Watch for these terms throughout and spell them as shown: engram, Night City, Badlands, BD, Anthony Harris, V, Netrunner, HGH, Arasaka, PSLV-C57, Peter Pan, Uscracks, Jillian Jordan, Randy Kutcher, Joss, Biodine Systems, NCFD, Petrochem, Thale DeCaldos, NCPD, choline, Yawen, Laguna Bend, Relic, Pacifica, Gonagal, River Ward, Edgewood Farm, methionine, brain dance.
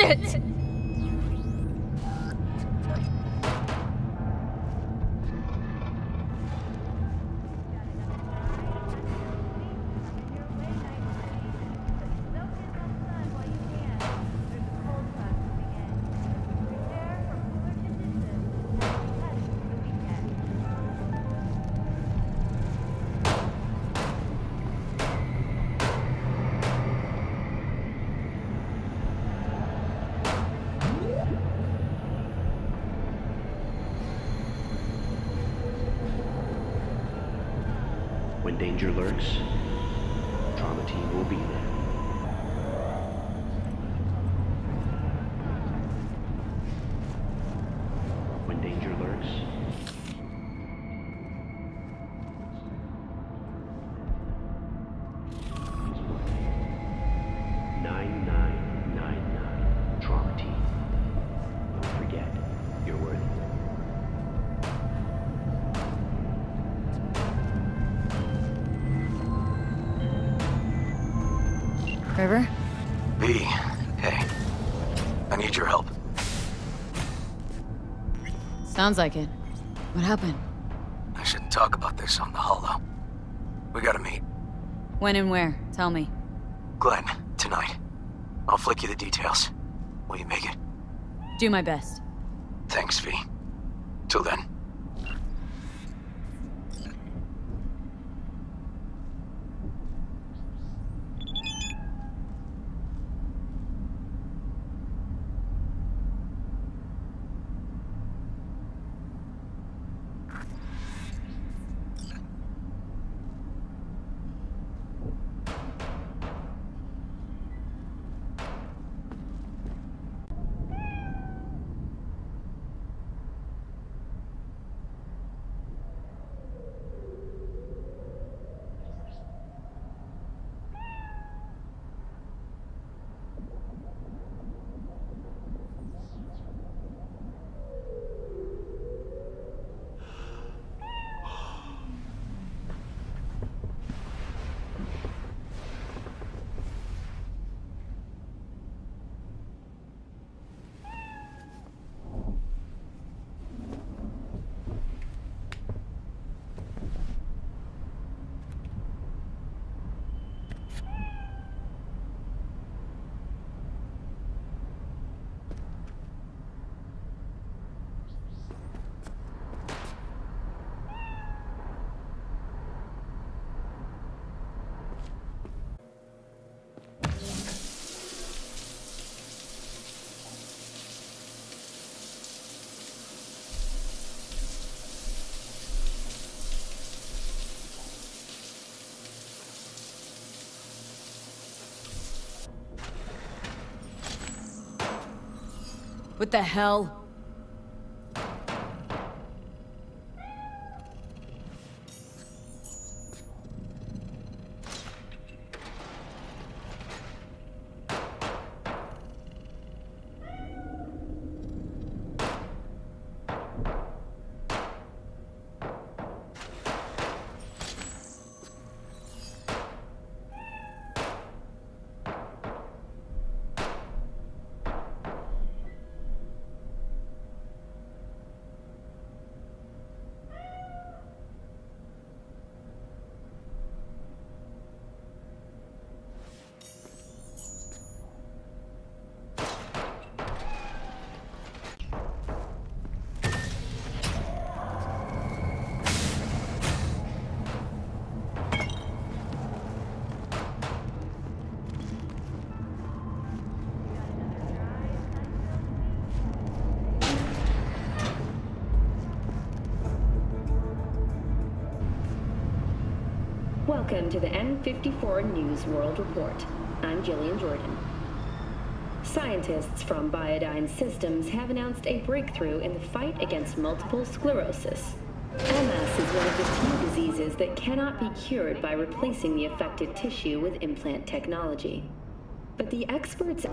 Shit! Danger lurks, trauma team will be there. When danger lurks, nine, 9999 trauma team. Don't forget, you're worth it. River? V, hey, I need your help. Sounds like it. What happened? I should talk about this on the hollow. We gotta meet. When and where? Tell me. Glenn, tonight. I'll flick you the details. Will you make it? Do my best. Thanks, V. Till then. What the hell? Welcome to the N54 News World Report. I'm Jillian Jordan. Scientists from Biodine Systems have announced a breakthrough in the fight against multiple sclerosis. MS is one of the few diseases that cannot be cured by replacing the affected tissue with implant technology. But the experts...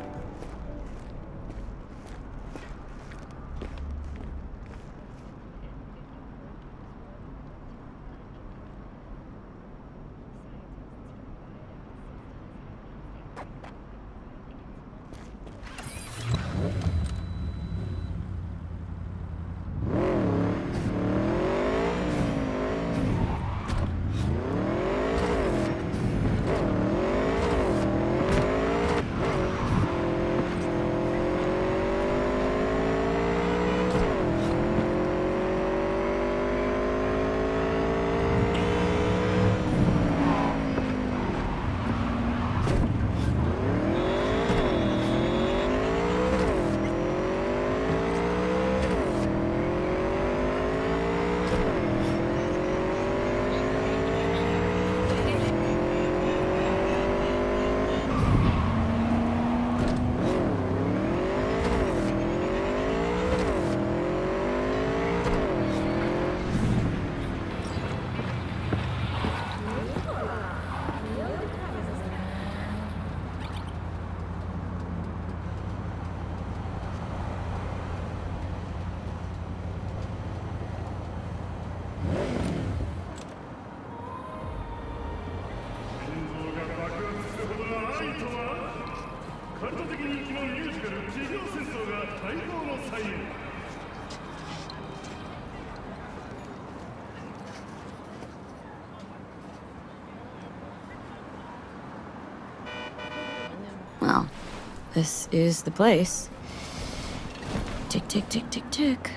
Well, this is the place. Tick, tick, tick, tick, tick.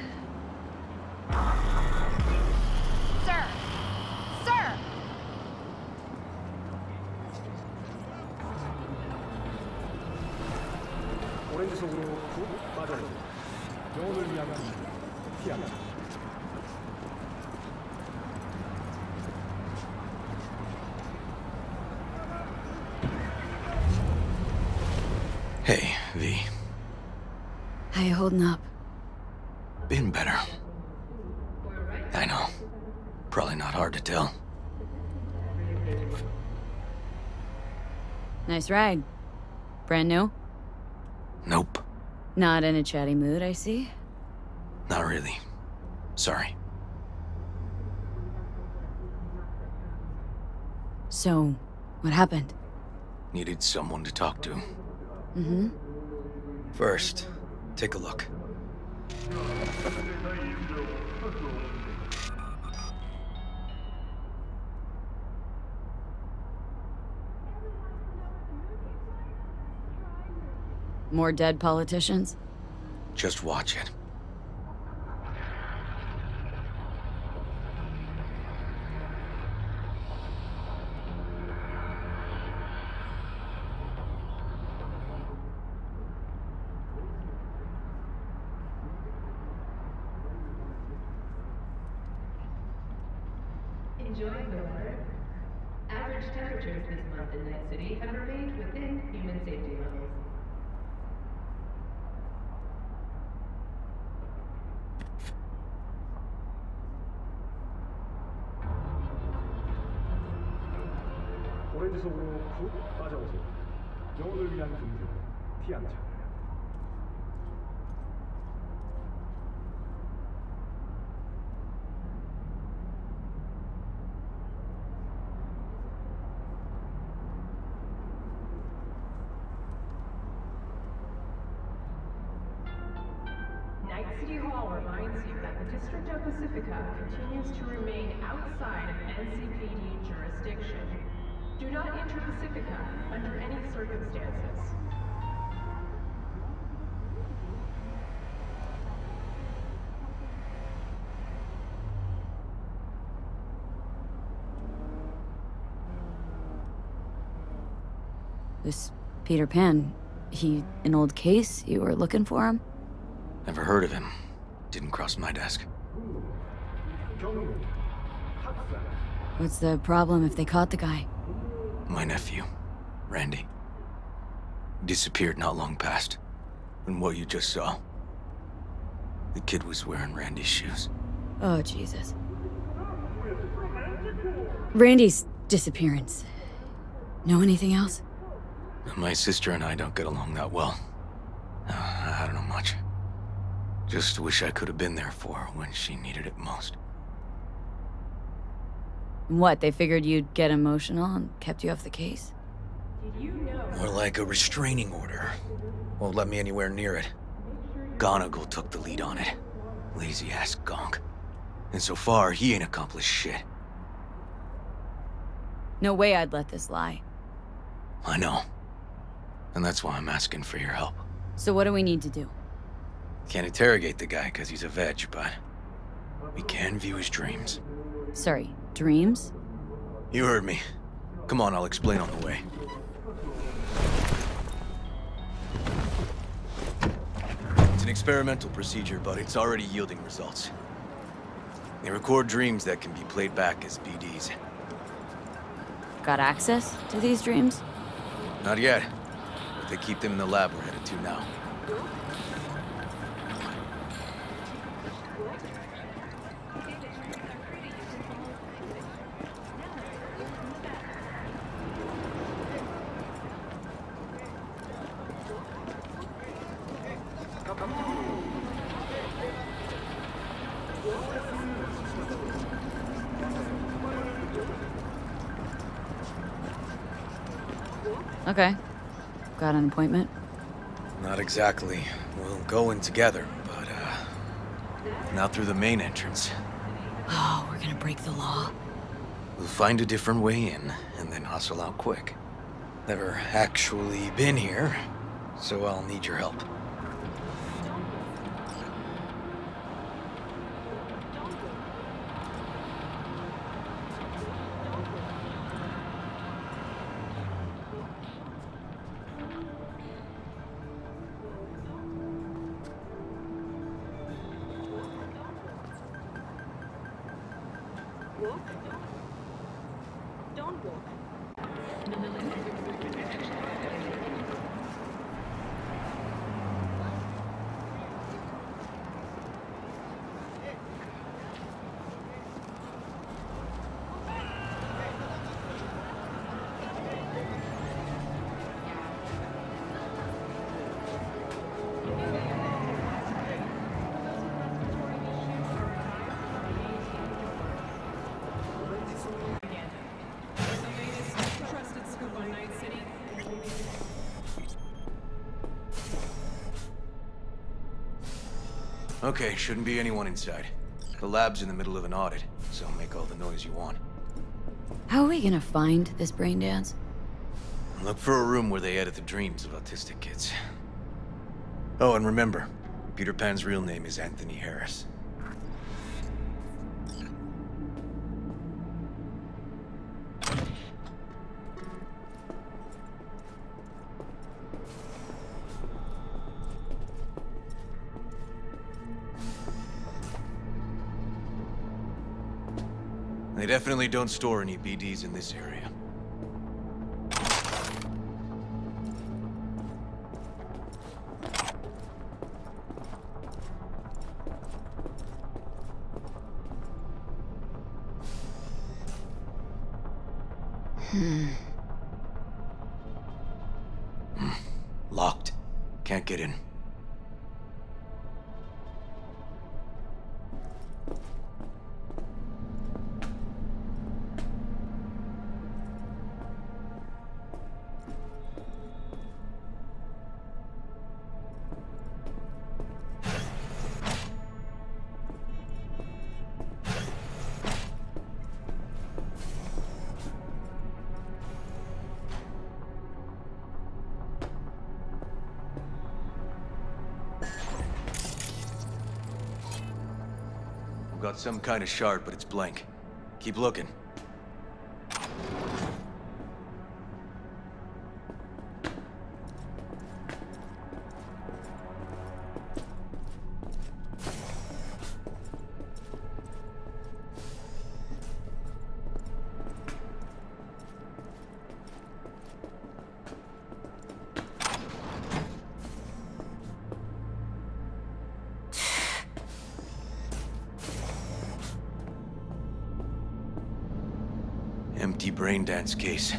Hey, V. How you holding up? Been better. I know. Probably not hard to tell. Nice ride. Brand new? Nope. Not in a chatty mood, I see. Not really. Sorry. So, what happened? Needed someone to talk to. Mm-hmm. First, take a look. More dead politicians? Just watch it. Enjoying the weather? Average temperatures this month in Night City have remained within human safety levels. Night City Hall reminds you that the District of Pacifica continues to remain outside of NCPD jurisdiction. Do not enter Pacifica under any circumstances. This Peter Pan, he an old case? You were looking for him? Never heard of him. Didn't cross my desk. What's the problem if they caught the guy? My nephew, Randy, disappeared not long past, and what you just saw. The kid was wearing Randy's shoes. Oh, Jesus. Randy's disappearance. Know anything else? My sister and I don't get along that well. I don't know much. Just wish I could have been there for her when she needed it most. What, they figured you'd get emotional and kept you off the case? More like a restraining order. Won't let me anywhere near it. Gonagal took the lead on it. Lazy-ass gonk. And so far, he ain't accomplished shit. No way I'd let this lie. I know. And that's why I'm asking for your help. So what do we need to do? Can't interrogate the guy because he's a veg, but we can view his dreams. Sorry. Dreams? You heard me. Come on, I'll explain on the way. It's an experimental procedure, but it's already yielding results. They record dreams that can be played back as BDs. Got access to these dreams? Not yet, but they keep them in the lab we're headed to now. Okay. Got an appointment? Not exactly. We'll go in together, but, not through the main entrance. Oh, we're gonna break the law. We'll find a different way in, and then hustle out quick. Never actually been here, so I'll need your help. Okay, shouldn't be anyone inside. The lab's in the middle of an audit, so make all the noise you want. How are we gonna find this brain dance? Look for a room where they edit the dreams of autistic kids. Oh, and remember, Peter Pan's real name is Anthony Harris. They definitely don't store any BDs in this area. Locked. Can't get in. Got some kind of shard, but it's blank. Keep looking. Empty brain dance case.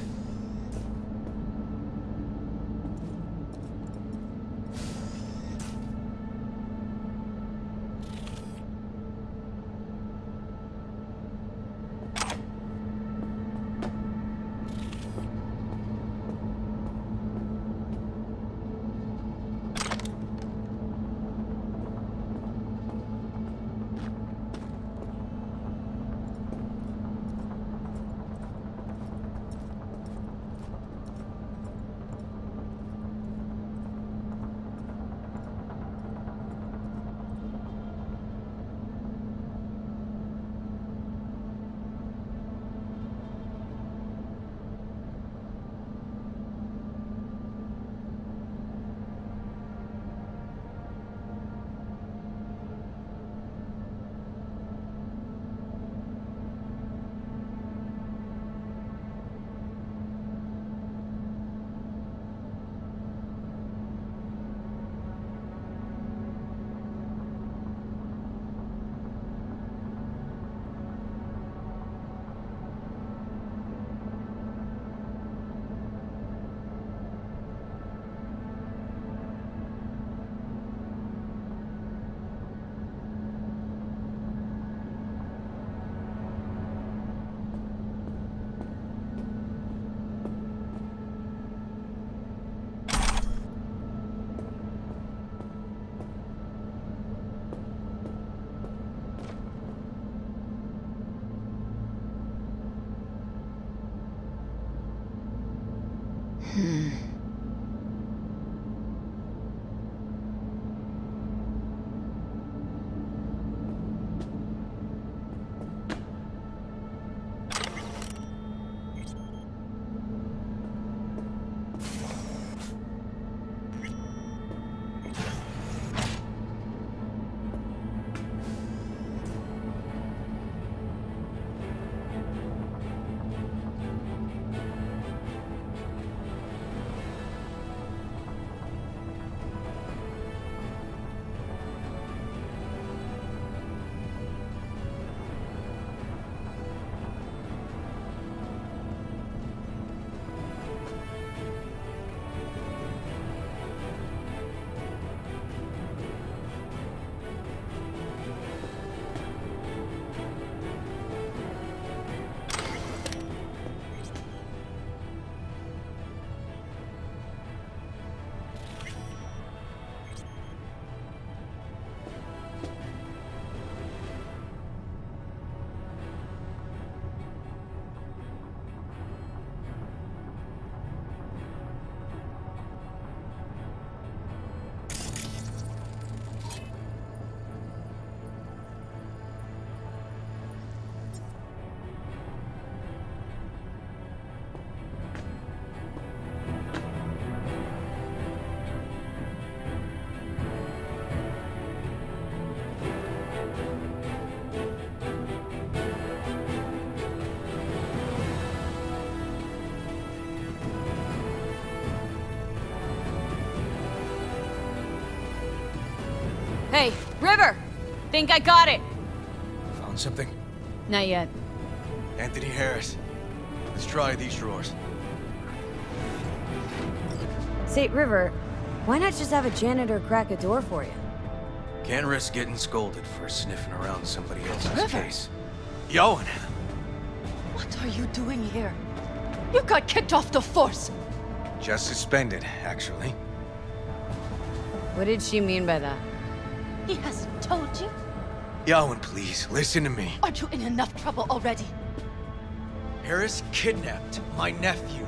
Hey, River! Think I got it! Found something? Not yet. Anthony Harris. Let's try these drawers. Say, River, why not just have a janitor crack a door for you? Can't risk getting scolded for sniffing around somebody else's case. Yoan! What are you doing here? You got kicked off the force! Just suspended, actually. What did she mean by that? He hasn't told you? Yoan, please, listen to me. Aren't you in enough trouble already? Harris kidnapped my nephew.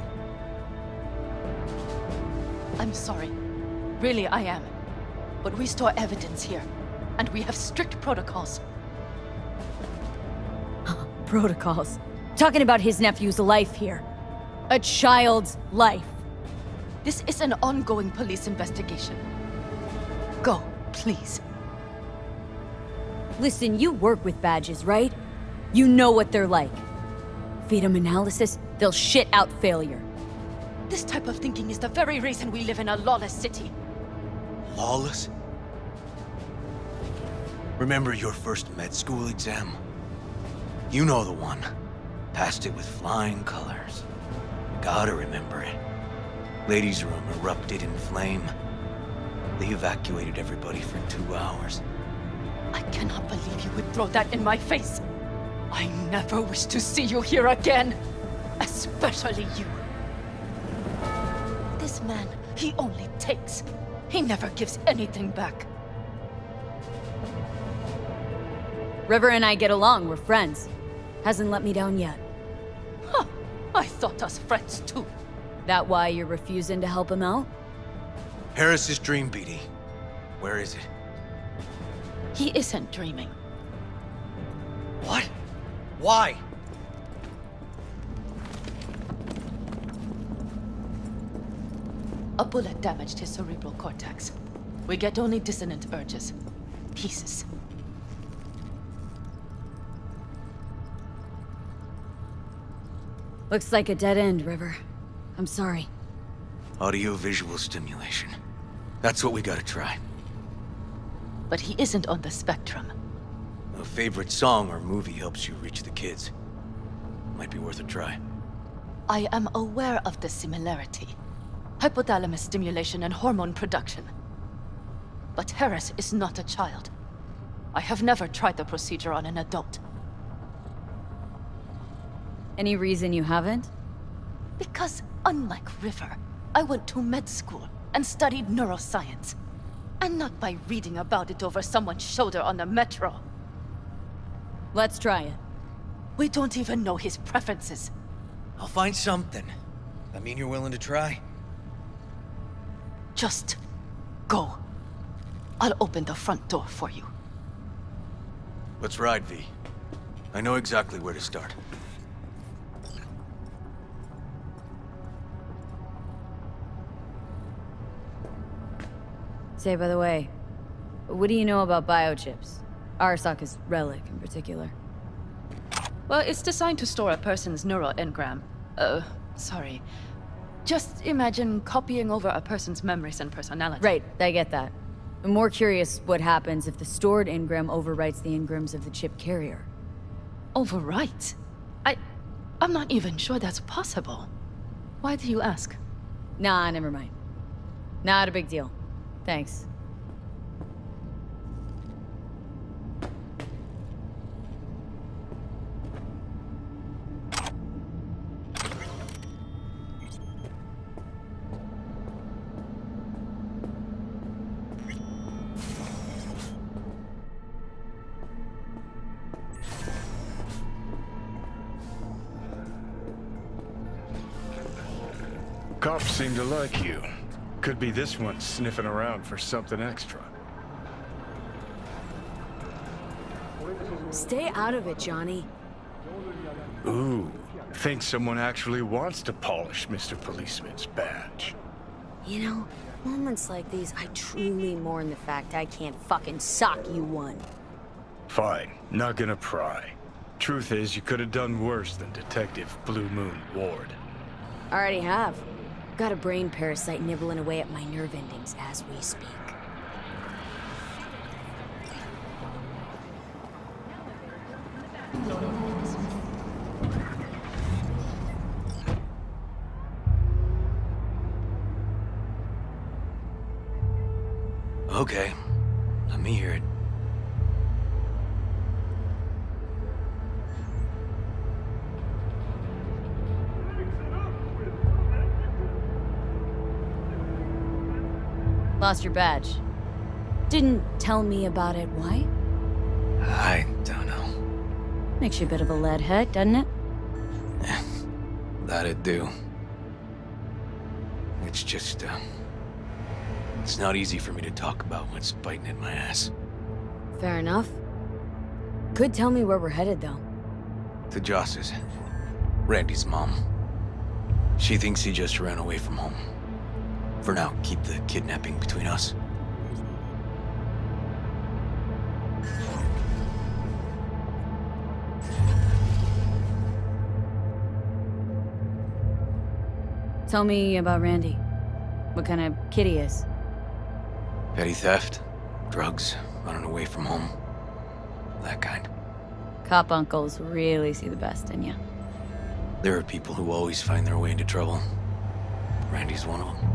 I'm sorry. Really, I am. But we store evidence here, and we have strict protocols. Protocols? Talking about his nephew's life here. A child's life. This is an ongoing police investigation. Go, please. Listen, you work with badges, right? You know what they're like. Feed them analysis, they'll shit out failure. This type of thinking is the very reason we live in a lawless city. Lawless? Remember your first med school exam? You know the one. Passed it with flying colors. Gotta remember it. Ladies' room erupted in flame. They evacuated everybody for 2 hours. I cannot believe you would throw that in my face. I never wish to see you here again. Especially you. This man, he only takes. He never gives anything back. River and I get along, we're friends. Hasn't let me down yet. Huh, I thought us friends too. That why you're refusing to help him out? Harris's dream, BD. Where is it? He isn't dreaming. What? Why? A bullet damaged his cerebral cortex. We get only dissonant urges. Pieces. Looks like a dead end, River. I'm sorry. Audio-visual stimulation. That's what we gotta try. But he isn't on the spectrum. A favorite song or movie helps you reach the kids. Might be worth a try. I am aware of the similarity. Hypothalamus stimulation and hormone production. But Harris is not a child. I have never tried the procedure on an adult. Any reason you haven't? Because, unlike River, I went to med school and studied neuroscience. And not by reading about it over someone's shoulder on the metro. Let's try it. We don't even know his preferences. I'll find something. That mean you're willing to try? Just go. I'll open the front door for you. Let's ride, V. I know exactly where to start. Say, by the way, what do you know about biochips? Arasaka's relic in particular. Well, it's designed to store a person's neural engram. Sorry. Just imagine copying over a person's memories and personality. Right, I get that. I'm more curious what happens if the stored engram overwrites the engrams of the chip carrier. Overwrite? I'm not even sure that's possible. Why do you ask? Nah, never mind. Not a big deal. Thanks. Cops seem to like you. Could be this one sniffing around for something extra. Stay out of it, Johnny. Ooh, think someone actually wants to polish Mr. Policeman's badge. You know, moments like these, I truly mourn the fact I can't fucking sock you one. Fine, not gonna pry. Truth is, you could have done worse than Detective Blue Moon Ward. Already have. Got a brain parasite nibbling away at my nerve endings as we speak. Okay, let me hear it. Lost your badge. Didn't tell me about it, why? I don't know. Makes you a bit of a leadhead, doesn't it? That it do. It's just, it's not easy for me to talk about what's biting at my ass. Fair enough. Could tell me where we're headed, though. To Joss's. Randy's mom. She thinks he just ran away from home. For now, keep the kidnapping between us. Tell me about Randy. What kind of kid he is? Petty theft, drugs, running away from home. That kind. Cop uncles really see the best in you. There are people who always find their way into trouble. Randy's one of them.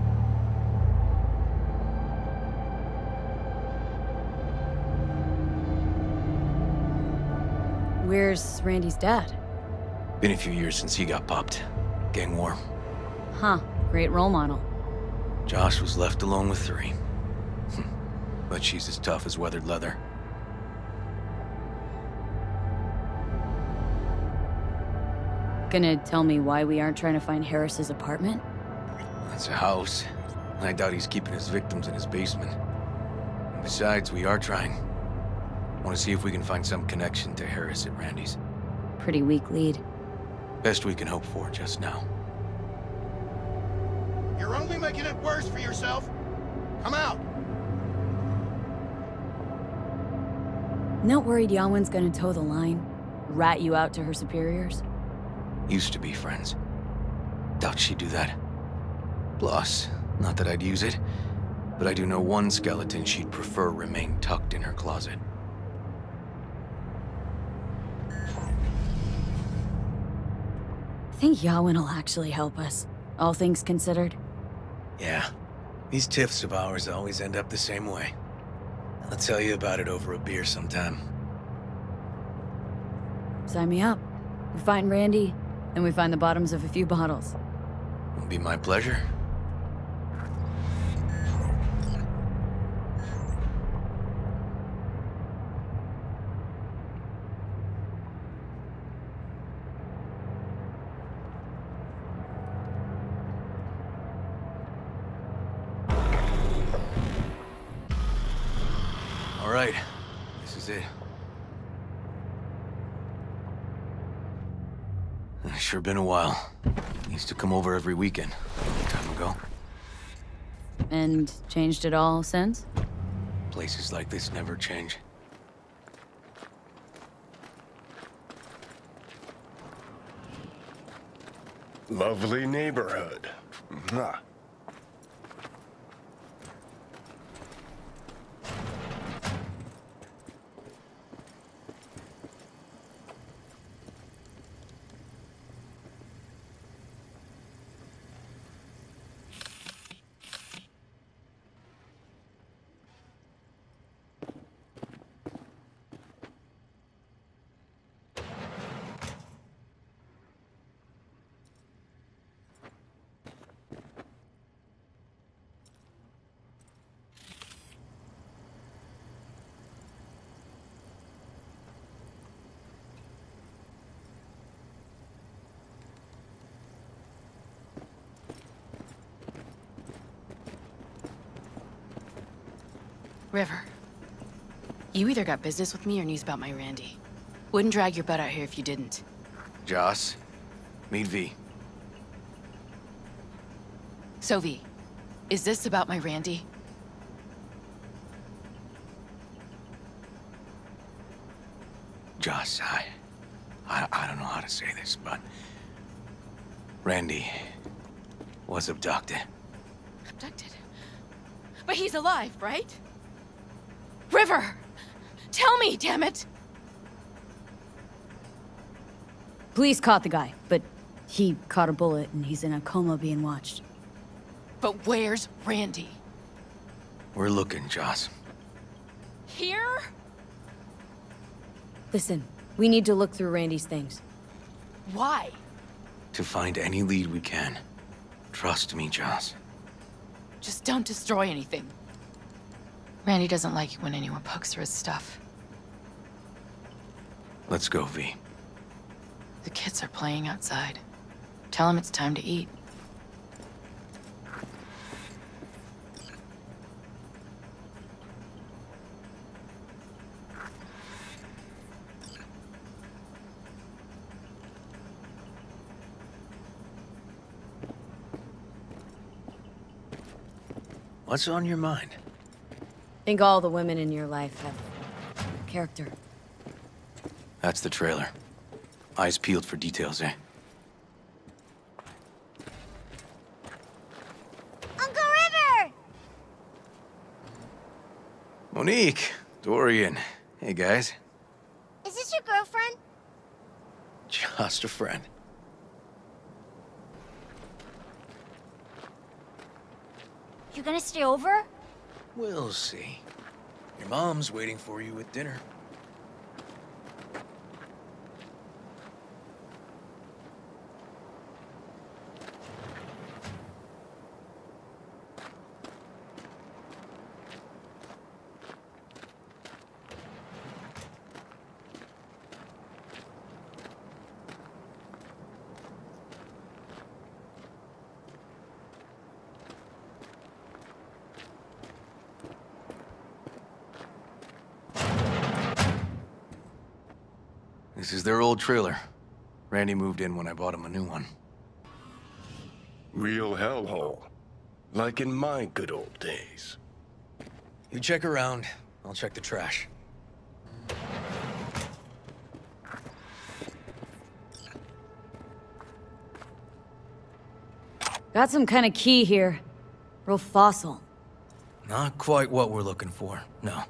Where's Randy's dad? Been a few years since he got popped. Gang war. Huh. Great role model. Josh was left alone with three. But she's as tough as weathered leather. Gonna tell me why we aren't trying to find Harris's apartment? That's a house. I doubt he's keeping his victims in his basement. And besides, we are trying. Want to see if we can find some connection to Harris at Randy's. Pretty weak lead. Best we can hope for just now. You're only making it worse for yourself. Come out. Not worried Yawen's gonna toe the line? Rat you out to her superiors? Used to be friends. Doubt she'd do that. Plus, not that I'd use it, but I do know one skeleton she'd prefer remain tucked in her closet. I think Yawen will actually help us, all things considered. Yeah. These tiffs of ours always end up the same way. I'll tell you about it over a beer sometime. Sign me up. We find Randy, and we find the bottoms of a few bottles. It'll be my pleasure. All right, this is it. It's sure been a while. He used to come over every weekend, a long time ago. And changed it all since? Places like this never change. Lovely neighborhood. Huh. River, you either got business with me or news about my Randy. Wouldn't drag your butt out here if you didn't. Joss, meet V. So V, is this about my Randy? Joss, I don't know how to say this, but Randy was abducted. Abducted? But he's alive, right? River! Tell me, damn it! Police caught the guy, but he caught a bullet and he's in a coma being watched. But where's Randy? We're looking, Joss. Here? Listen, we need to look through Randy's things. Why? To find any lead we can. Trust me, Joss. Just don't destroy anything. Randy doesn't like it when anyone pokes through his stuff. Let's go, V. The kids are playing outside. Tell them it's time to eat. What's on your mind? I think all the women in your life have character. That's the trailer. Eyes peeled for details, eh? Uncle River! Monique! Dorian. Hey, guys. Is this your girlfriend? Just a friend. You gonna stay over? We'll see. Your mom's waiting for you at dinner. This is their old trailer. Randy moved in when I bought him a new one. Real hellhole. Like in my good old days. You check around, I'll check the trash. Got some kind of key here. Real fossil. Not quite what we're looking for, no.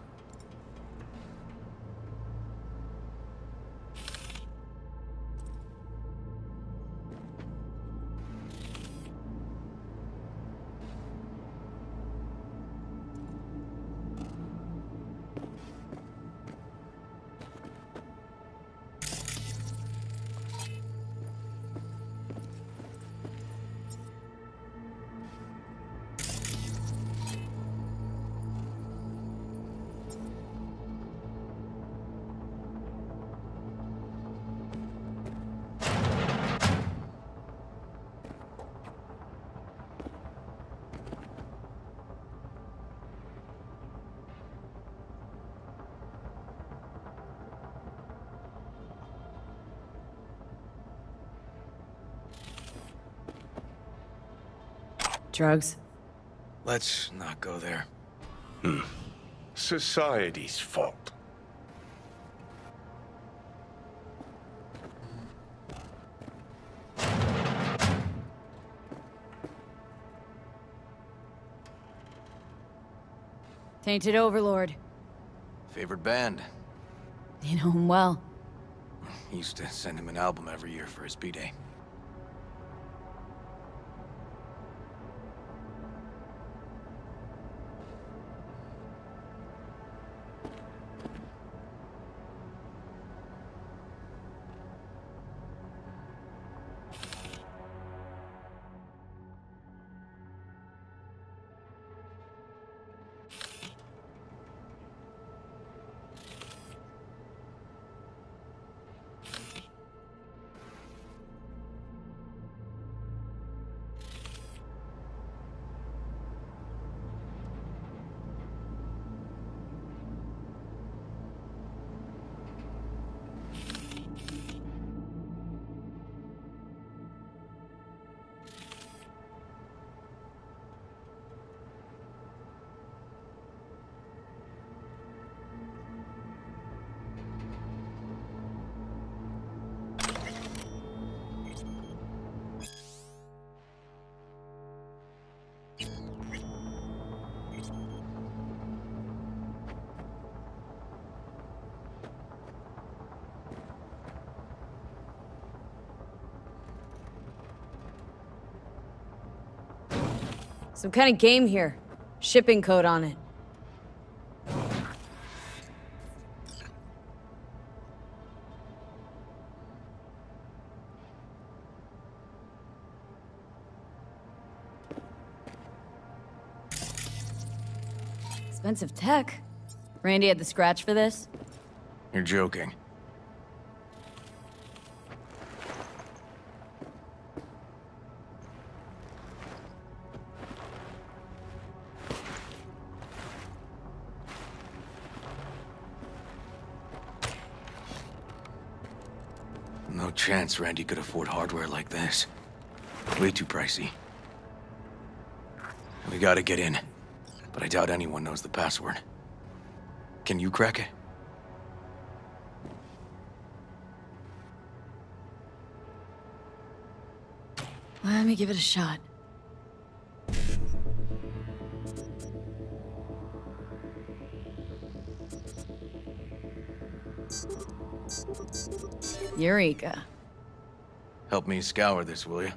Drugs? Let's not go there. Hmm. Society's fault. Tainted Overlord. Favorite band. You know him well. He used to send him an album every year for his B-Day. Some kind of game here. Shipping code on it. Expensive tech. Randy had the scratch for this? You're joking. Chance Randy could afford hardware like this. Way too pricey. We gotta get in, but I doubt anyone knows the password. Can you crack it? Let me give it a shot. Eureka. Help me scour this, will you?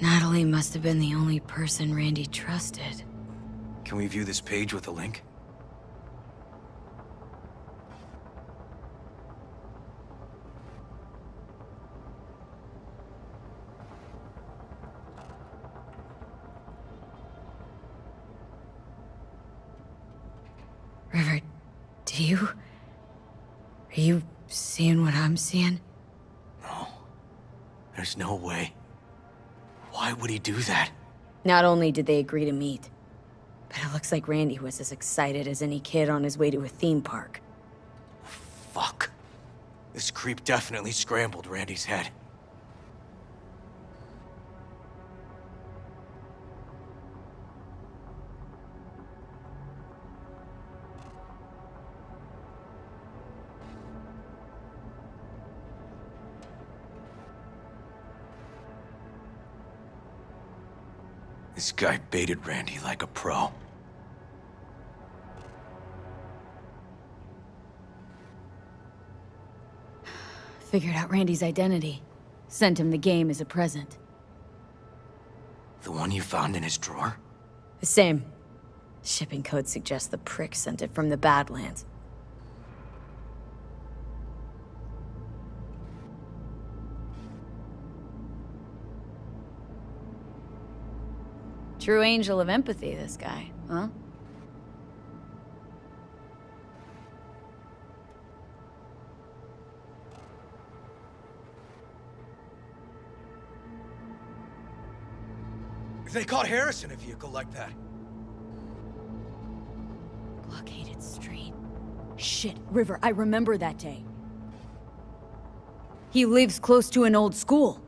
Natalie must have been the only person Randy trusted. Can we view this page with a link? River, do you... Are you seeing what I'm seeing? No. There's no way. Why would he do that? Not only did they agree to meet, but it looks like Randy was as excited as any kid on his way to a theme park. Fuck. This creep definitely scrambled Randy's head. This guy baited Randy like a pro. Figured out Randy's identity. Sent him the game as a present. The one you found in his drawer? The same. Shipping code suggests the prick sent it from the Badlands. True angel of empathy, this guy, huh? If they caught Harris in a vehicle like that. Blockaded street. Shit, River, I remember that day. He lives close to an old school.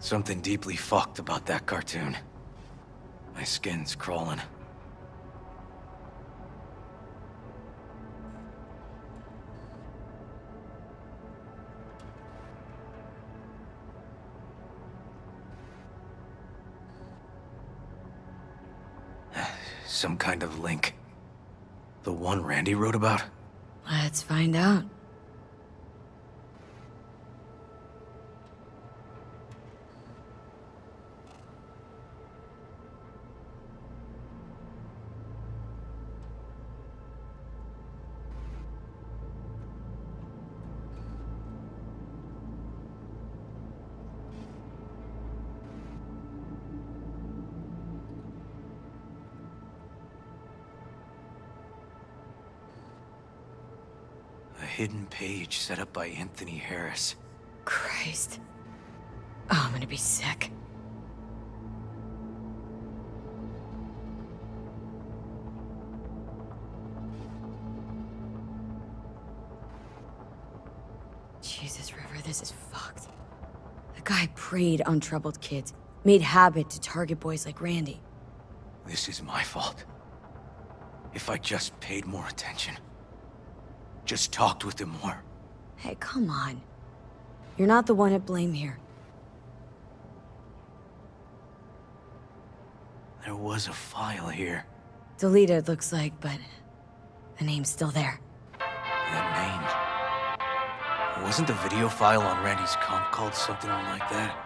Something deeply fucked about that cartoon. My skin's crawling. Some kind of link. The one Randy wrote about? Let's find out. Hidden page set up by Anthony Harris. Christ. Oh, I'm gonna be sick. Jesus, River, this is fucked. The guy preyed on troubled kids, made habit to target boys like Randy. This is my fault. If I just paid more attention. Just talked with him more. Hey, come on. You're not the one at blame here. There was a file here. Deleted, looks like, but the name's still there. That name? Wasn't the video file on Randy's comp called something like that?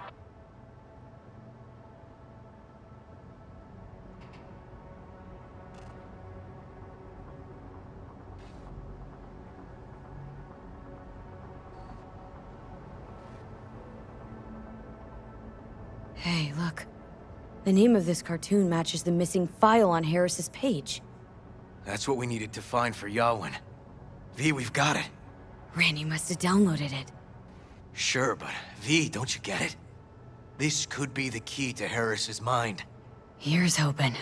Hey, look. The name of this cartoon matches the missing file on Harris's page. That's what we needed to find for Yawin. V, we've got it. Randy must have downloaded it. Sure, but V, don't you get it? This could be the key to Harris's mind. Here's hoping.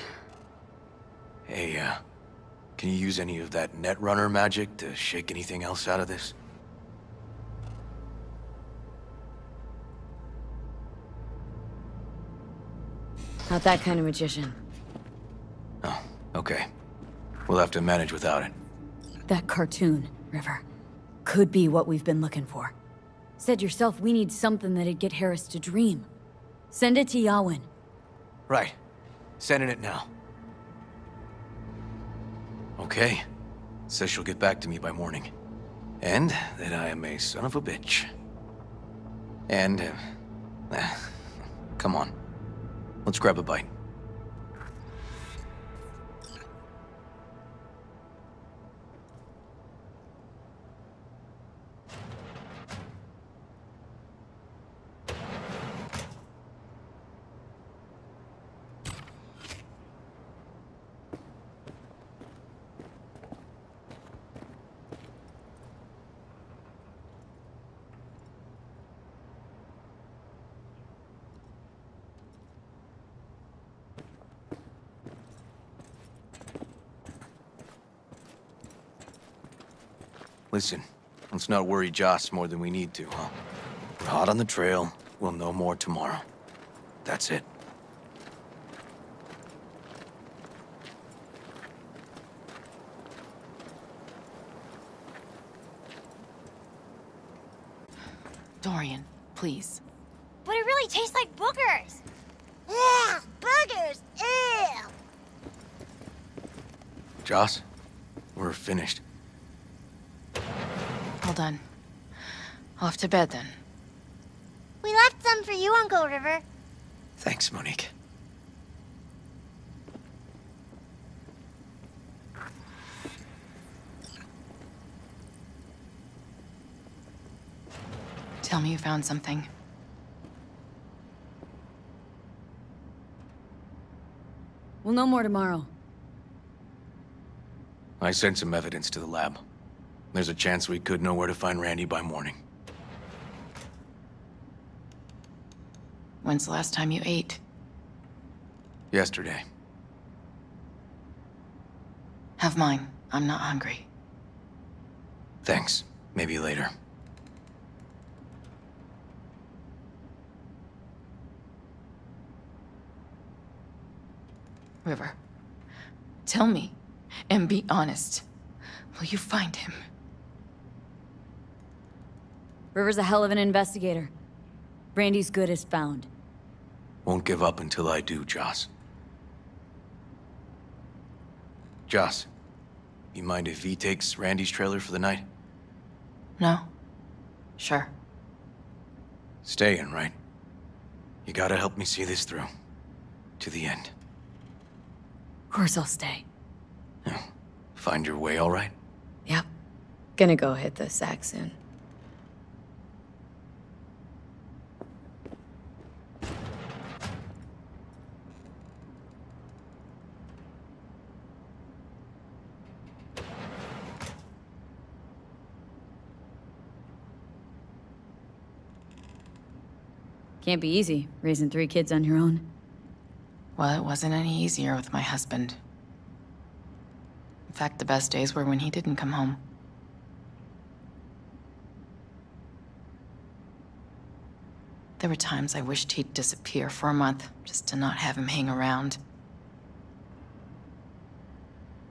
Hey, can you use any of that Netrunner magic to shake anything else out of this? Not that kind of magician. Oh, okay. We'll have to manage without it. That cartoon, River, could be what we've been looking for. Said yourself we need something that'd get Harris to dream. Send it to Yawin. Right. Sending it now. Okay. Says she'll get back to me by morning. And that I am a son of a bitch. And, come on. Let's grab a bite. Listen, let's not worry Joss more than we need to, huh? We're hot on the trail. We'll know more tomorrow. That's it. Dorian, please. But it really tastes like boogers! Ugh, boogers! Ew! Joss, we're finished. All done. Off to bed, then. We left some for you, Uncle River. Thanks, Monique. Tell me you found something. We'll know more tomorrow. I sent some evidence to the lab. There's a chance we could know where to find Randy by morning. When's the last time you ate? Yesterday. Have mine. I'm not hungry. Thanks. Maybe later. River, tell me, and be honest. Will you find him? River's a hell of an investigator. Randy's good as found. Won't give up until I do, Joss. Joss, you mind if V takes Randy's trailer for the night? No. Sure. Staying, right? You gotta help me see this through. To the end. Of course I'll stay. Yeah. Find your way, all right? Yep. Gonna go hit the sack soon. Can't be easy, raising 3 kids on your own. Well, it wasn't any easier with my husband. In fact, the best days were when he didn't come home. There were times I wished he'd disappear for a month, just to not have him hang around.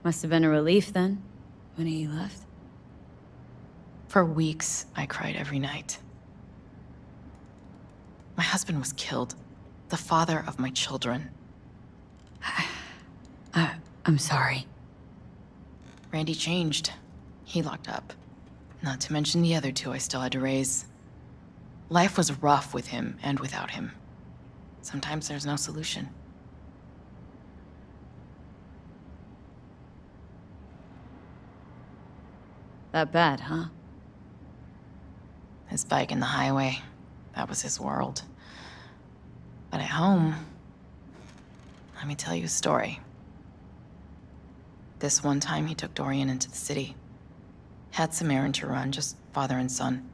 Must have been a relief then, when he left. For weeks, I cried every night. My husband was killed. The father of my children. I'm sorry. Randy changed. He locked up. Not to mention the other 2 I still had to raise. Life was rough with him and without him. Sometimes there's no solution. That bad, huh? His bike in the highway. That was his world. But at home, let me tell you a story. This one time he took Dorian into the city. Had some errand to run, just father and son.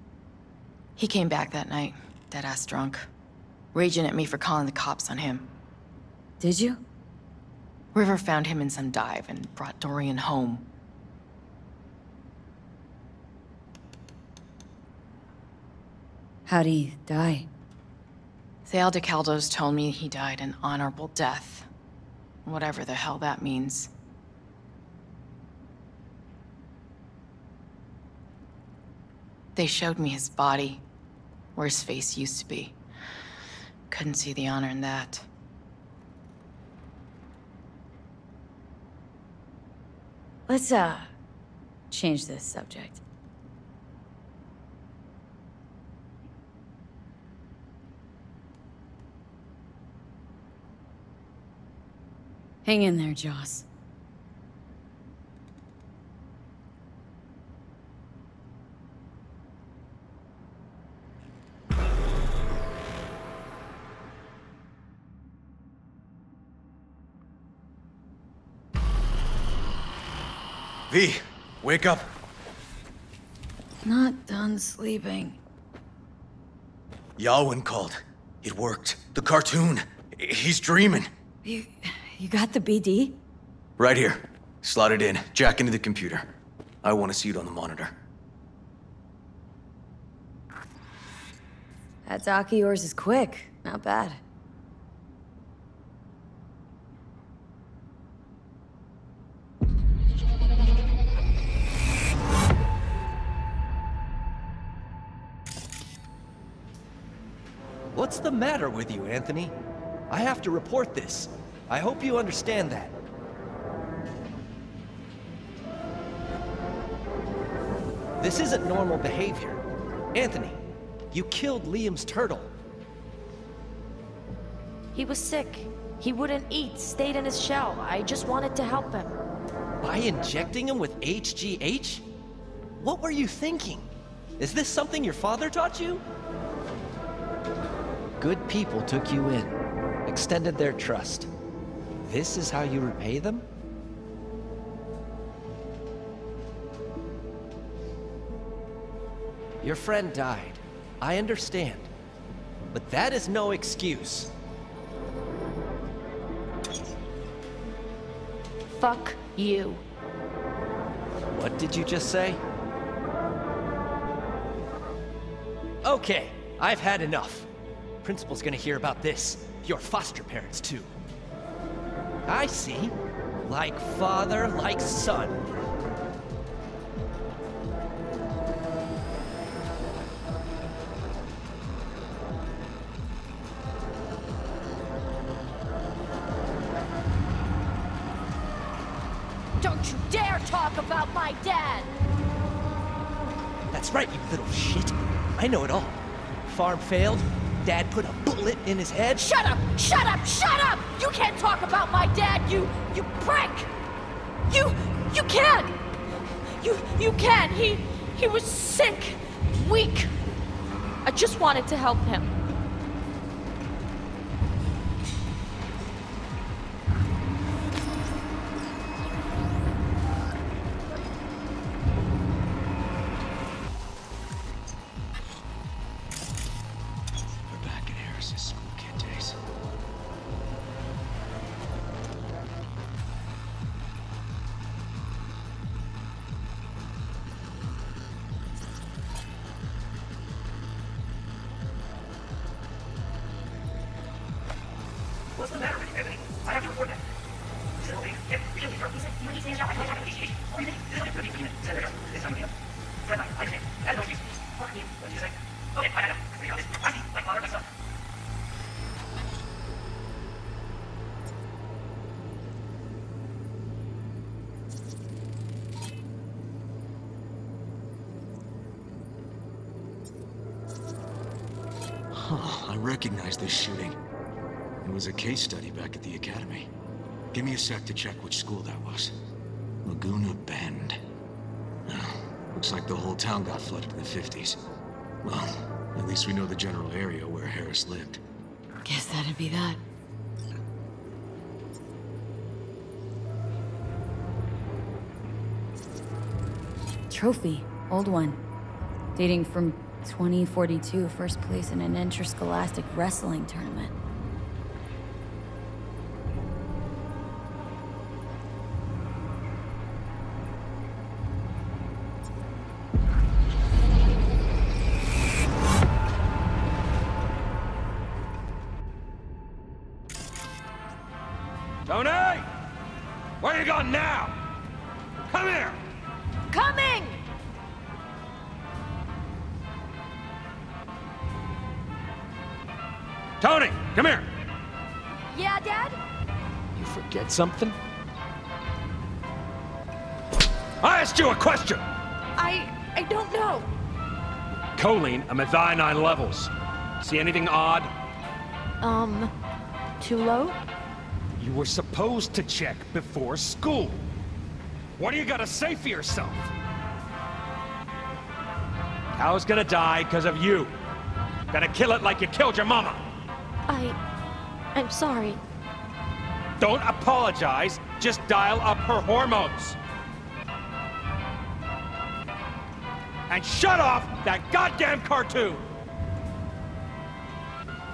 He came back that night, dead-ass drunk, raging at me for calling the cops on him. Did you? River found him in some dive and brought Dorian home. How'd he die? Thale DeCaldos told me he died an honorable death. Whatever the hell that means. They showed me his body, where his face used to be. Couldn't see the honor in that. Let's, change this subject. Hang in there, Joss. V, wake up. Not done sleeping. Yalwin called. It worked. The cartoon. He's dreaming. You got the BD? Right here. Slot it in. Jack into the computer. I want to see it on the monitor. That doc of yours is quick. Not bad. What's the matter with you, Anthony? I have to report this. I hope you understand that. This isn't normal behavior. Anthony, you killed Liam's turtle. He was sick. He wouldn't eat, stayed in his shell. I just wanted to help him. By injecting him with HGH? What were you thinking? Is this something your father taught you? Good people took you in, extended their trust. This is how you repay them? Your friend died. I understand. But that is no excuse. Fuck you. What did you just say? Okay, I've had enough. Principal's gonna hear about this. Your foster parents, too. I see. Like father, like son. Don't you dare talk about my dad! That's right, you little shit. I know it all. Farm failed, Dad put a bullet in his head. Shut up! Shut up! Shut up! You can't talk about my dad, you prick! You can't! You can! He was sick, weak. I just wanted to help him. Recognize this shooting. It was a case study back at the academy. Give me a sec to check which school that was. Laguna Bend. Oh, looks like the whole town got flooded in the 50s. Well, at least we know the general area where Harris lived. Guess that'd be that. Trophy, old one. Dating from 2042, first place in an interscholastic wrestling tournament. Tony! Where you going now? Come here! Coming! Tony, come here! Yeah, Dad? You forget something? I asked you a question! I don't know. Choline and methionine levels. See anything odd? Too low? You were supposed to check before school. What do you gotta say for yourself? Cow's gonna die because of you. Gonna kill it like you killed your mama. I'm sorry. Don't apologize, just dial up her hormones. And shut off that goddamn cartoon!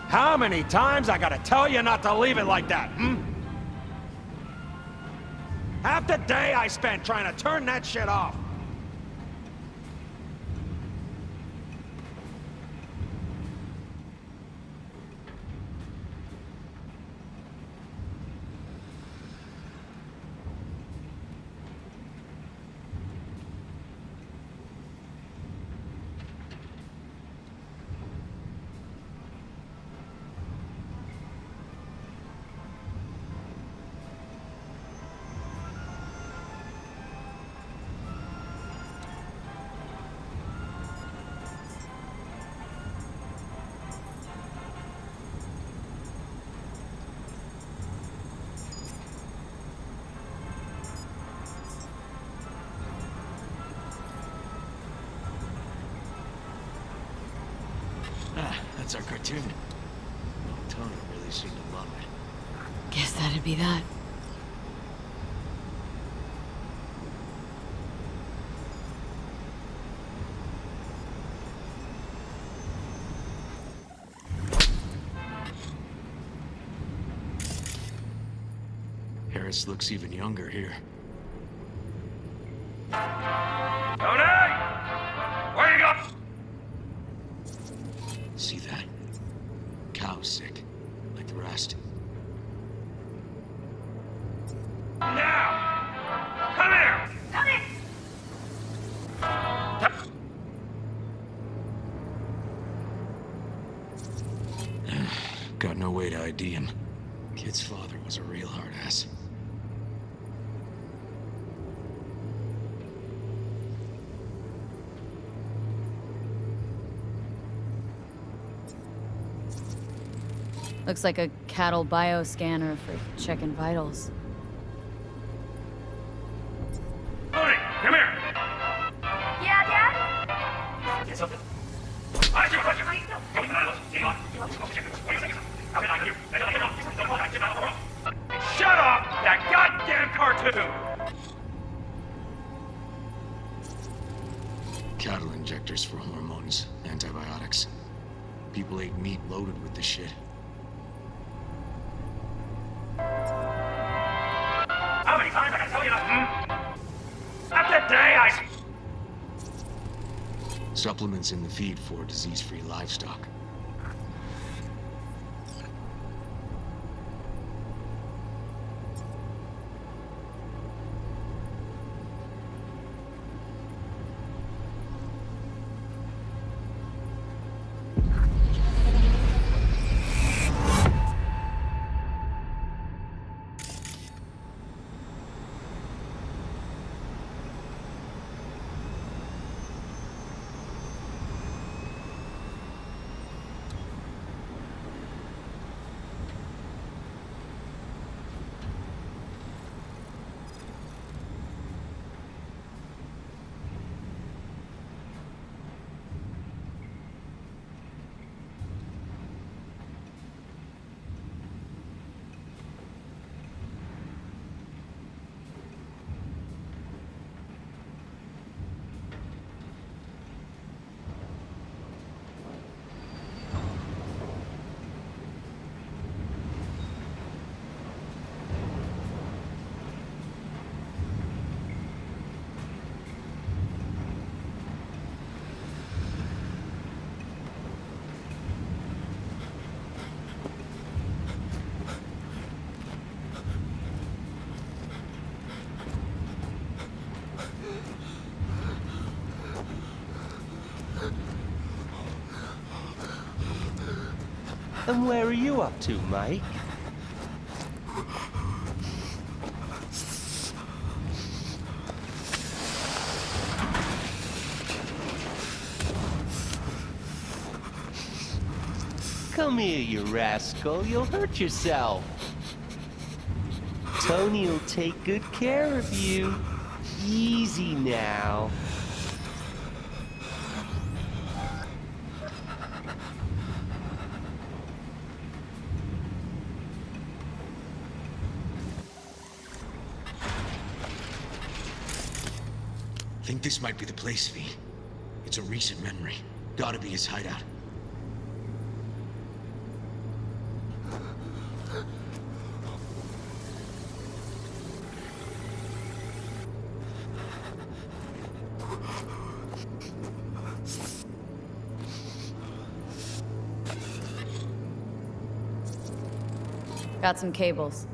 How many times I gotta tell you not to leave it like that, hmm? Half the day I spent trying to turn that shit off. That's our cartoon. Tony really seemed to love it. Guess that'd be that. Harris looks even younger here. Looks like a cattle bioscanner for checking vitals. Tony, come here! Yeah, Dad? Yes, sir. Shut up! That goddamn cartoon! Cattle injectors for hormones, antibiotics. People ate meat loaded with the shit. Supplements in the feed for disease-free livestock. And where are you up to, Mike? Come here, you rascal. You'll hurt yourself. Tony will take good care of you. Easy now. This might be the place, V. It's a recent memory. Gotta be his hideout. Got some cables.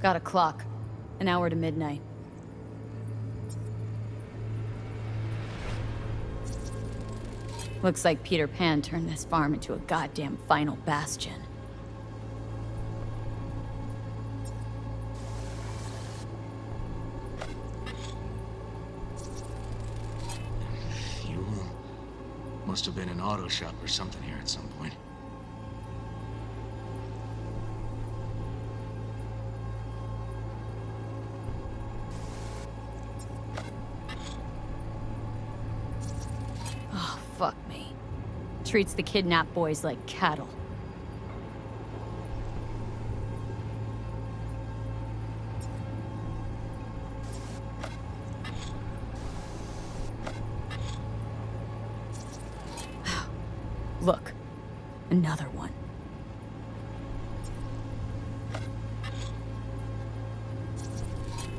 Got a clock. An hour to midnight. Looks like Peter Pan turned this farm into a goddamn final bastion. Fuel. Must have been an auto shop or something here at some point. treats the kidnapped boys like cattle. Look, another one.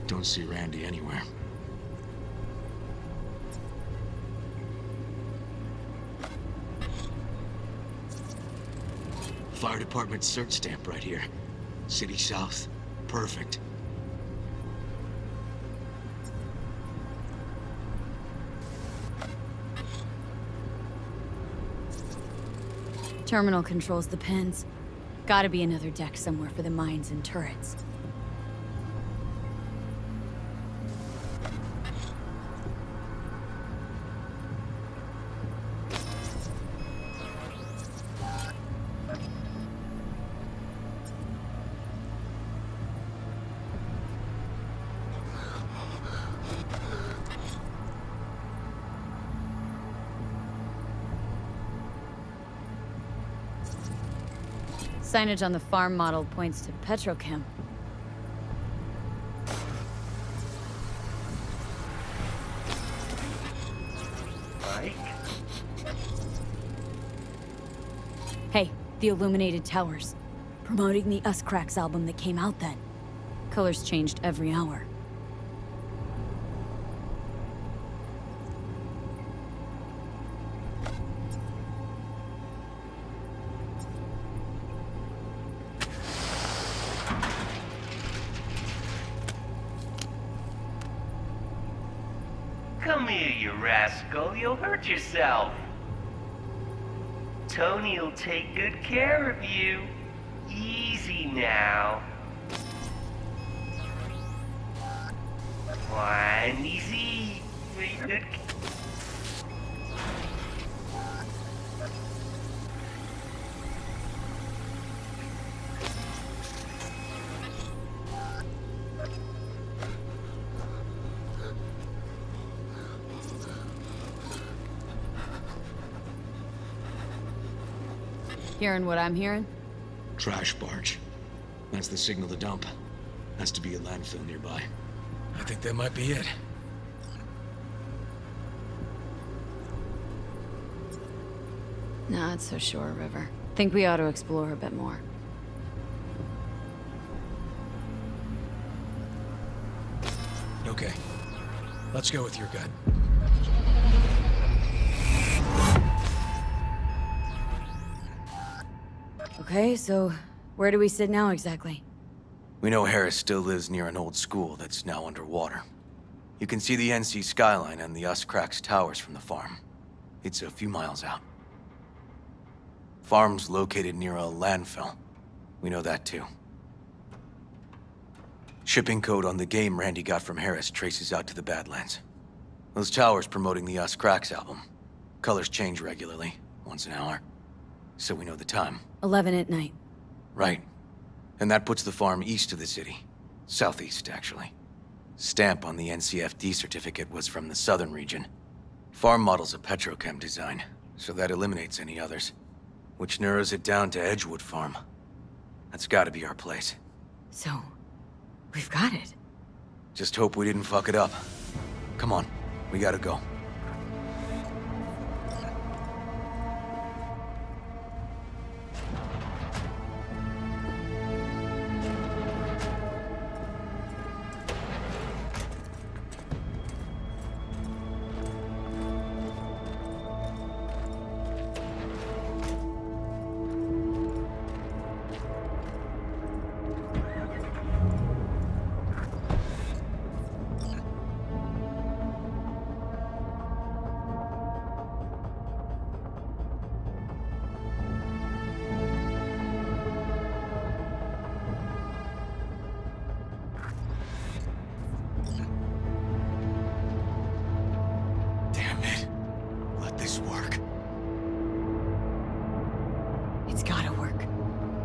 Don't see Randy anywhere. Fire department search stamp right here. City South. Perfect. Terminal controls the pens. Gotta be another deck somewhere for the mines and turrets. Signage on the farm model points to Petrochem. Right. Hey, the illuminated towers. Promoting the Uscracks album that came out then. Colors changed every hour. Yourself. Tony'll take good care of you. Easy now. One easy. Good. Hearing what I'm hearing? Trash barge. That's the signal to dump. Has to be a landfill nearby. I think that might be it. Not so sure, River. Think we ought to explore a bit more. Okay. Let's go with your gut. Okay, so where do we sit now exactly? We know Harris still lives near an old school that's now underwater. You can see the NC skyline and the Uscracks towers from the farm. It's a few miles out. Farm's located near a landfill. We know that too. Shipping code on the game Randy got from Harris traces out to the Badlands. Those towers promoting the Uscracks album. Colors change regularly, once an hour. So we know the time. 11 at night. Right. And that puts the farm east of the city. Southeast, actually. Stamp on the NCFD certificate was from the southern region. Farm model's a Petrochem design, so that eliminates any others. Which narrows it down to Edgewood Farm. That's gotta be our place. So, we've got it. Just hope we didn't fuck it up. Come on, we gotta go.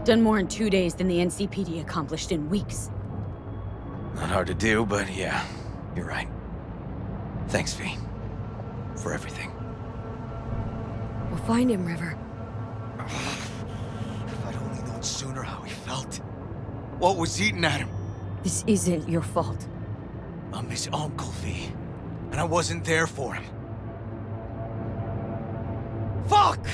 Done more in 2 days than the NCPD accomplished in weeks. Not hard to do, but yeah, you're right. Thanks, V, for everything. We'll find him, River. If I'd only known sooner how he felt. What was eating at him? This isn't your fault. I'm his uncle, V. And I wasn't there for him. Fuck!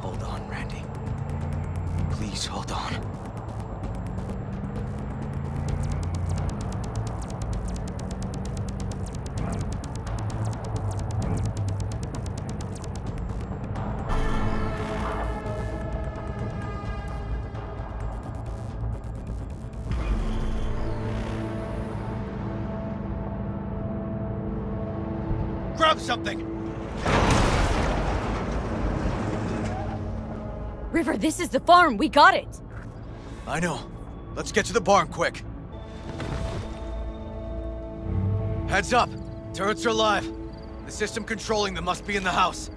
Hold on, Randy. Please hold on. Something. River, this is the farm. We got it. I know. Let's get to the barn quick. Heads up. Turrets are alive. The system controlling them must be in the house.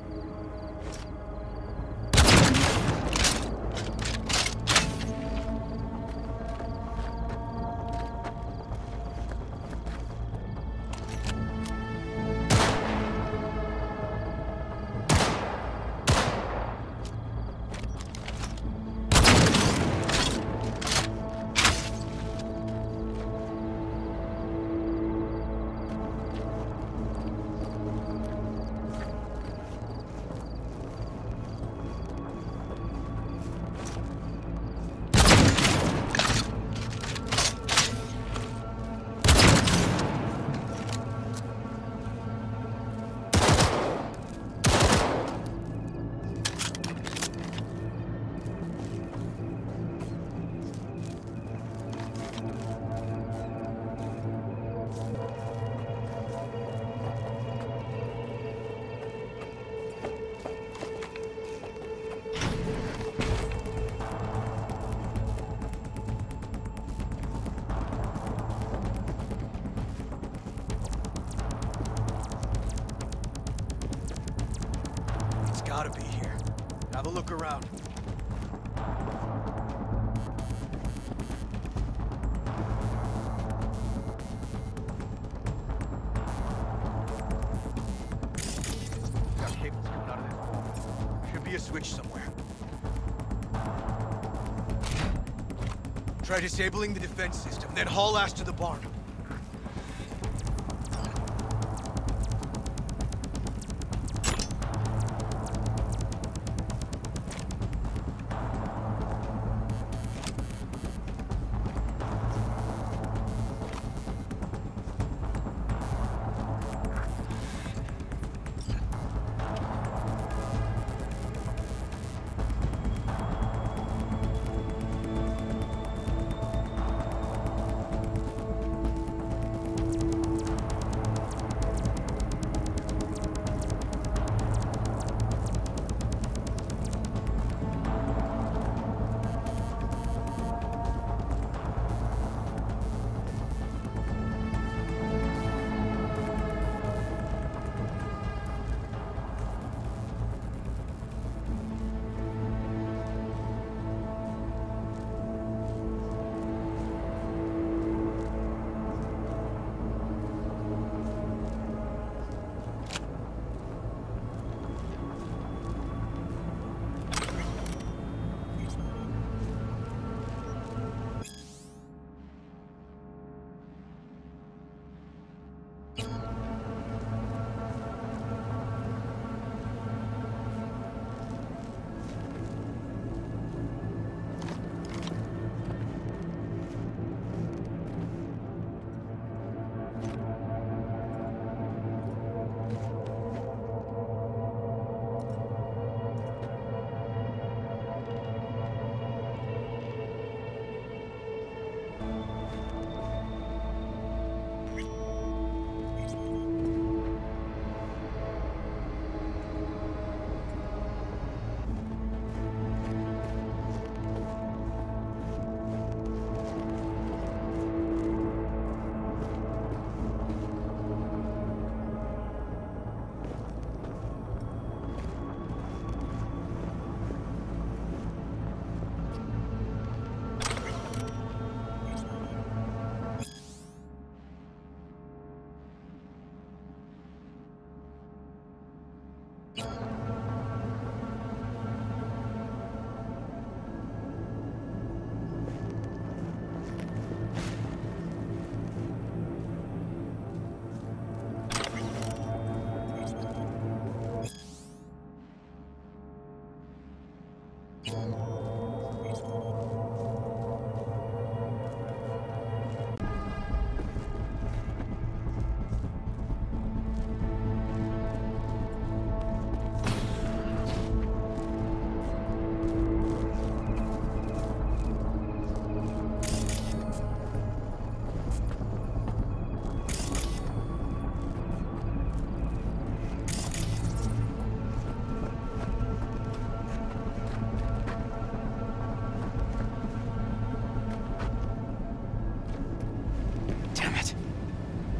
Try disabling the defense system, then haul ass to the barn.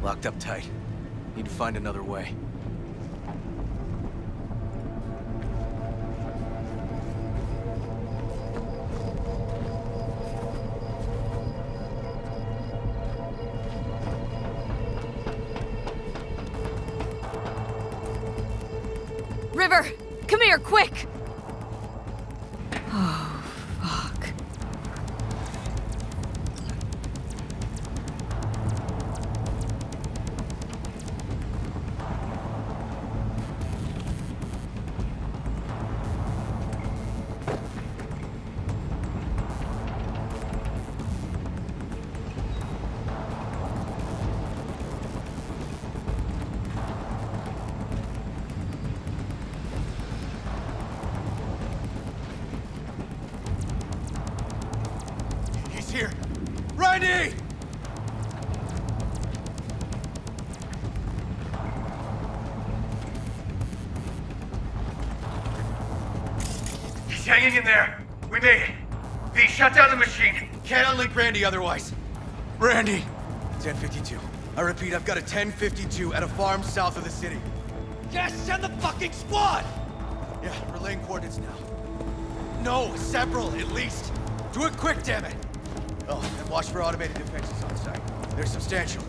Locked up tight. Need to find another way. River, come here, quick! Oh, fuck. Randy! He's hanging in there. We made it. V, shut down the machine. Can't unlink Randy otherwise. Randy! 1052. I repeat, I've got a 1052 at a farm south of the city. Yes, send the fucking squad! Yeah, relaying coordinates now. No, several at least. Do it quick, damn it! Oh, and watch for automated defenses on site. They're substantial.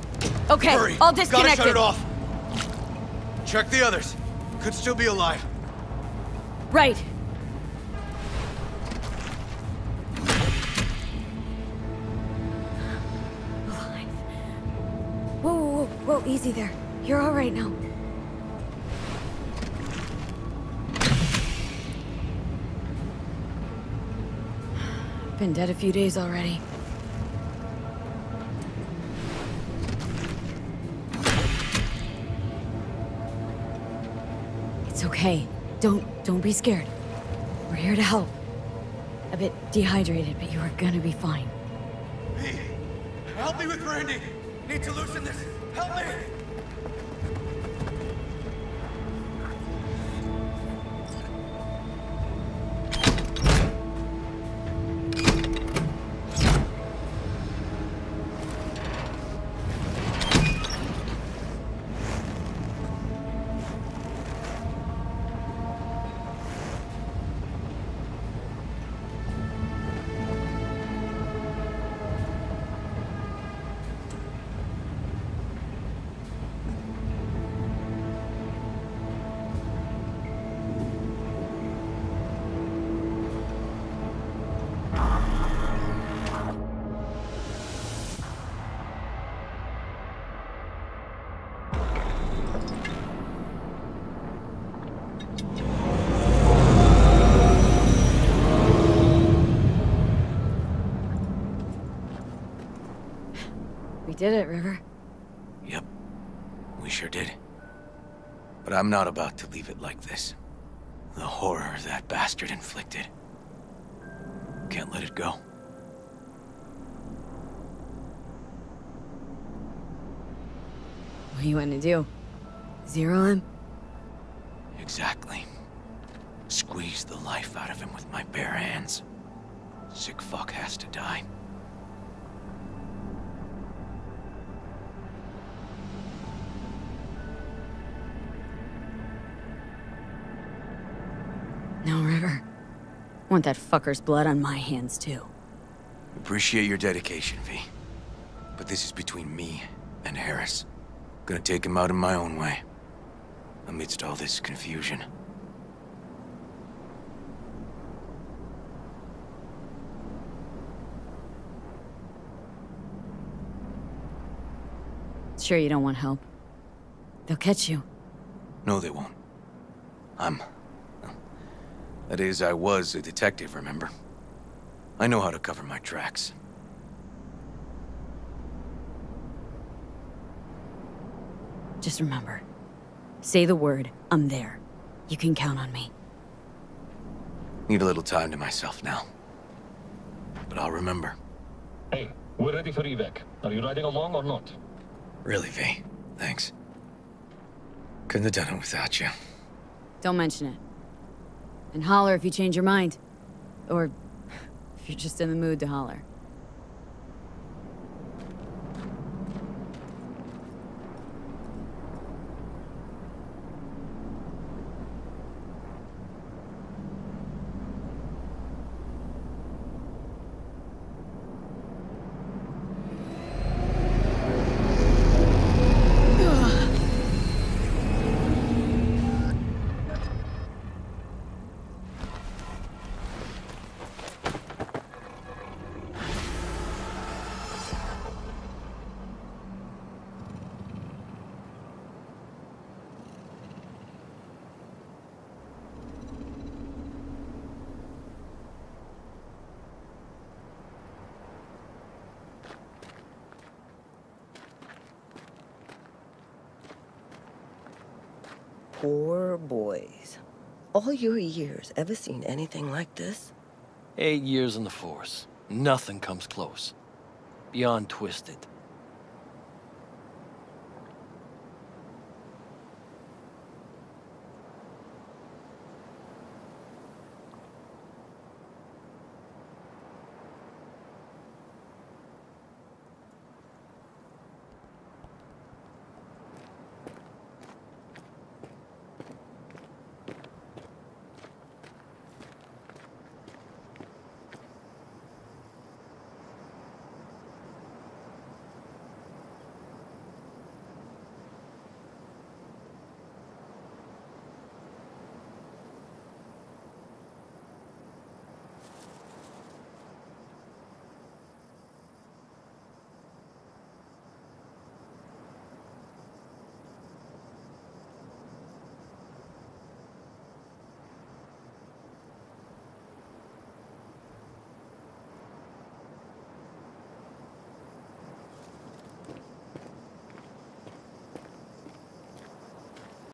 Okay, hurry. All disconnected. Gotta shut it off. Check the others. Could still be alive. Right. Alive. Whoa, whoa, whoa, whoa, easy there. You're all right now. Been dead a few days already. It's okay. Don't be scared. We're here to help. A bit dehydrated, but you are gonna be fine. Hey, help me with Randy! Need to loosen this! Help me! Did it, River? Yep. We sure did. But I'm not about to leave it like this. The horror that bastard inflicted. Can't let it go. What do you want to do? Zero him? Exactly. Squeeze the life out of him with my bare hands. Sick fuck has to die. No, River. Want that fucker's blood on my hands, too. Appreciate your dedication, V. But this is between me and Harris. Gonna take him out in my own way. Amidst all this confusion. Sure you don't want help? They'll catch you. No, they won't. That is, I was a detective, remember? I know how to cover my tracks. Just remember, say the word, I'm there. You can count on me. Need a little time to myself now. But I'll remember. Hey, we're ready for evac. Are you riding along or not? Really, V? Thanks. Couldn't have done it without you. Don't mention it. And holler if you change your mind. Or if you're just in the mood to holler. Poor boys. All your years, ever seen anything like this? 8 years in the force. Nothing comes close. Beyond twisted.